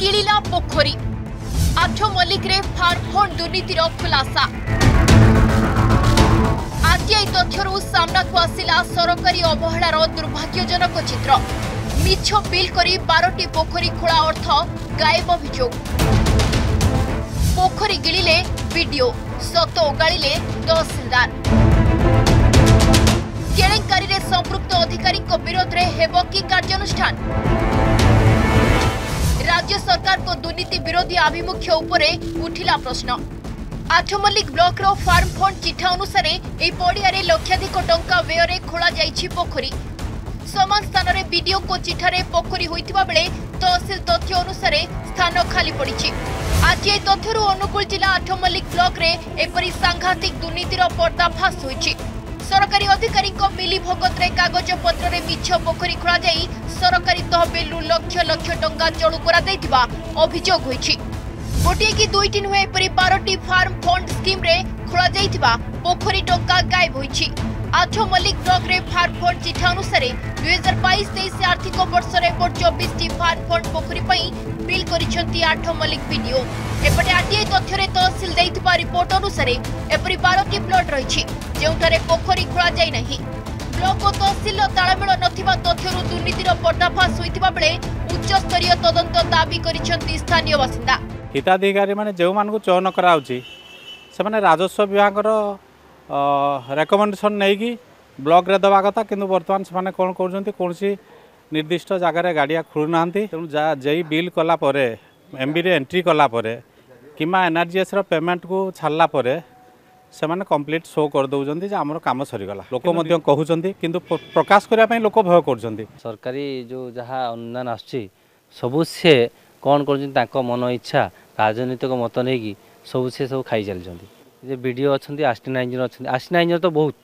गिलिला पोखरी आठमल्लिक रे फार्मफंड दुर्नीतिर खुलासा आज यही तथ्यरू सामना को आसिला सरकारी अवहेलार दुर्भाग्यजनक चित्र मिछ बिल करी 12टी पोखरी खोला अर्थ गायब अभियोग पोखरी गिलिले बीडीओ सत ओगाड़े तहसीलदार केलेंकारी रे संपृक्त अधिकारी विरोध में हेब कि कार्यानुष्ठान राज्य सरकार को दुर्नीति विरोधी आभिमुख्य उपरे उठिला प्रश्न। आठमल्लिक ब्लॉक रो फार्म फंड चिठा अनुसार ए पड़िया रे लक्षाधिक टंका व्यय रे खोला जाइछि पोखरी समान स्थान रे बीडीओ को चिठा रे पोखरी होइतिबा बेले तहसील तथ्य अनुसार स्थान खाली पड़िछि। आज ए तथ्यरू अनुकूल जिला आठमल्लिक ब्लॉक रे एपरि सांघातिक दुर्नीतिर पर्दाफाश होइछि। सरकारी अधिकारी को मिली भगत रे कागज पत्र रे मिछ पोखरी खोला जाई सरकारी तहबिल रु लक्ष लक्ष टंका चलू करा दैतिबा अभियोग होइछि। गोटे कि दुईटी नुहे एपरि 12टी फार्म फंड स्कीम रे खोला जाइतिबा पोखरी टंका गायब होइछि। आठमल्लिक ब्लॉक रे फार्म फंड चिठा अनुसार 2022-23 आर्थिक वर्ष रे 24टी फार्म फंड पोखरी पई बिल करिसंती आठमल्लिक बीडीओ एपटे आरटीआई तथ्य रे तहसील दैतिबा रिपोर्ट अनुसार एपरि 12टी प्लॉट रहिछि जोठारे पोखरी खोला जाई नहीं। ब्लॉक और तहसील तालमेल नथिबा तथ्यरू दुर्नीतिर पर्दाफाश होइतिबा बेले उच्च स्तरीय तदंत दाबी करिसंती स्थानीय बासिंदा। हिताधिकारी माने जेउ मानकु चयन कराउछि से माने राजस्व विभाग रो रेकमेंडेशन नै कि ब्लॉक रे दबा कथा किंतु वर्तमान से माने कोन करजंती कोनसी निर्दिष्ट जागा रे गाडिया खुलु नांती तेनु जेई बिल कला परे एमबी रे एंट्री कला परे किमा एनआरजीएस रो पेमेंट को छाला परे से माने कंप्लीट शो कर दौरान आमर कम सरीगला लोक कहते कि प्रकाश करने लोक भय कर सरकारी जो जहाँ अनुदान आसू से कौन कर मन इच्छा राजनीतिक मत नहीं कि सब से सब खाई चलते बीडीओ अच्छा आसिस्टेंट आईनजर तो बहुत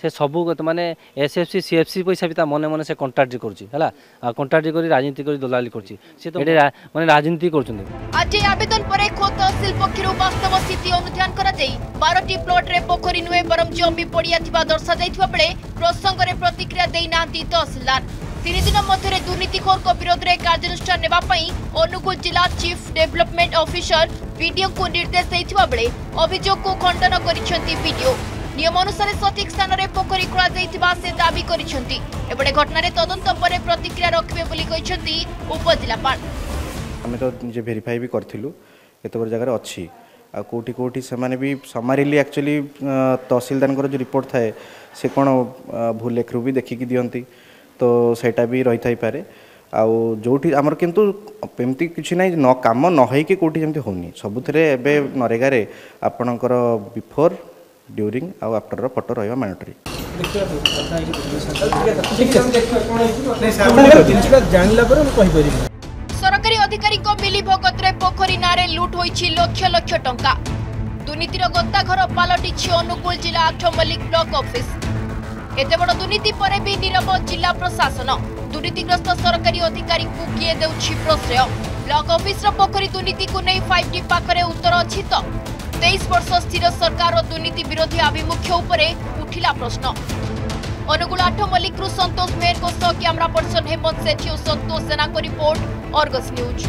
से सबू मानने एसएफसी सीएफसी पैसा भी मन मन से कंट्राक्ट करा कंट्राक्ट कर राजनीति कर दलाली कर राजनीति कर तीन दिन मध्य दुर्नीतिखोर को विरोध में कार्यानुष्ठान अनुगुल जिला चीफ डेवलपमेंट ऑफिसर बीडीओ को निर्देश देता बेले अभियोग को खंडन करीडीओ नियम अनुसार सठिक स्थान में पोखरी खोला से दावी करते घटन तदंत पर प्रतिक्रिया रखे उपजिलापाल आम तो निजे भेरीफाई भी करूँ केत जगार अच्छी आ कोटी कोटी से माने भी समारिली एक्चुअली तहसीलदार जो रिपोर्ट थाए से कौन भूल लेखरू भी देखिकी दिखती तो सहीटा भी रही थी पारे आउ जोटी आमर किंतु एमती किसी ना न कम नई कि कोटी जमती होनी सबुथे एवं नरेगा आपणकर बिफोर ड्यूरिंग आउ आफ्टर फोटो रहा मैंडेटरी सरकारी अधिकारी को मिली भगत रे पोखरी नारे लूट होइछि लक्ष लक्ष टंका दुर्नीतिर गंताघर पालटिछि अनुकूल जिला आठमल्लिक ब्लॉक ऑफिस एते बड़ दुर्नीति पर भी नीरव जिला प्रशासन दुर्नीतिग्रस्त सरकारी अधिकारी को किए देउछि प्रश्रय ब्लॉक ऑफिस रो पोखरी दुर्नीति को नै 5टी पाखरे उत्तर अछि तो 23 वर्ष स्थिर सरकार और दुर्नीति विरोधी आभिमुख्य उपरे उठिला प्रश्न। अनुकूल आठमल्लिक संतोष मेहर को सह कैमरा पर्सन हेमंत सेठी और संतोष सेना को रिपोर्ट आर्गस न्यूज।